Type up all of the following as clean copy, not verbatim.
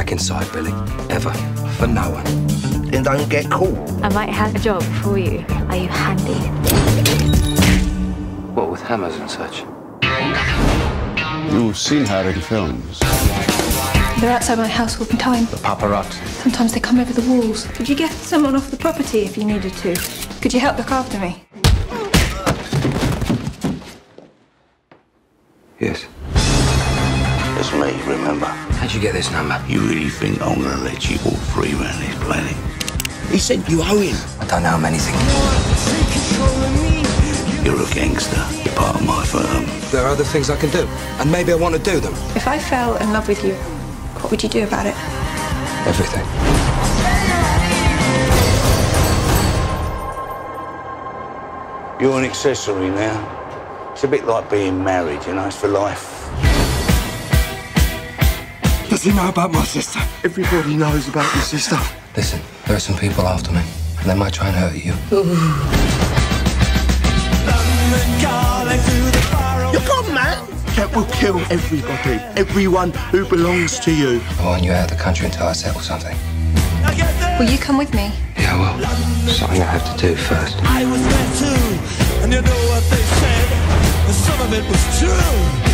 back inside, Billy. Ever. For no one. Then don't get caught. I might have a job for you. Are you handy? What, with hammers and such? You've seen her in films. They're outside my house all the time. The paparazzi. Sometimes they come over the walls. Could you get someone off the property if you needed to? Could you help look after me? Yes. It's me, remember? How'd you get this number? You really think I'm gonna let you all free around this planet? He said you owe him. I don't owe him anything. You're a gangster. You're part of my firm. There are other things I can do, and maybe I want to do them. If I fell in love with you, what would you do about it? Everything. You're an accessory now. It's a bit like being married, you know, it's for life. Does he know about my sister? Everybody knows about your sister. Listen, there are some people after me, and they might try and hurt you. You're gone, man! That will kill everybody, everyone who belongs to you. I want you out of the country until I settle something. Will you come with me? Yeah, I will. Something I have to do first. I was there too, and you know what they said. Some of it was true.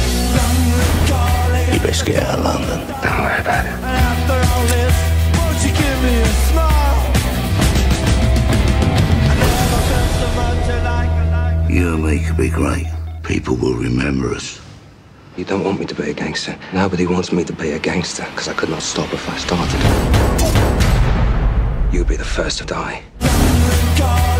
You best get out of London. Don't worry about it. And after all this, won't you give me a smile? I never felt so much alike. You and me could be great. People will remember us. You don't want me to be a gangster. Nobody wants me to be a gangster, because I could not stop if I started. You'd be the first to die.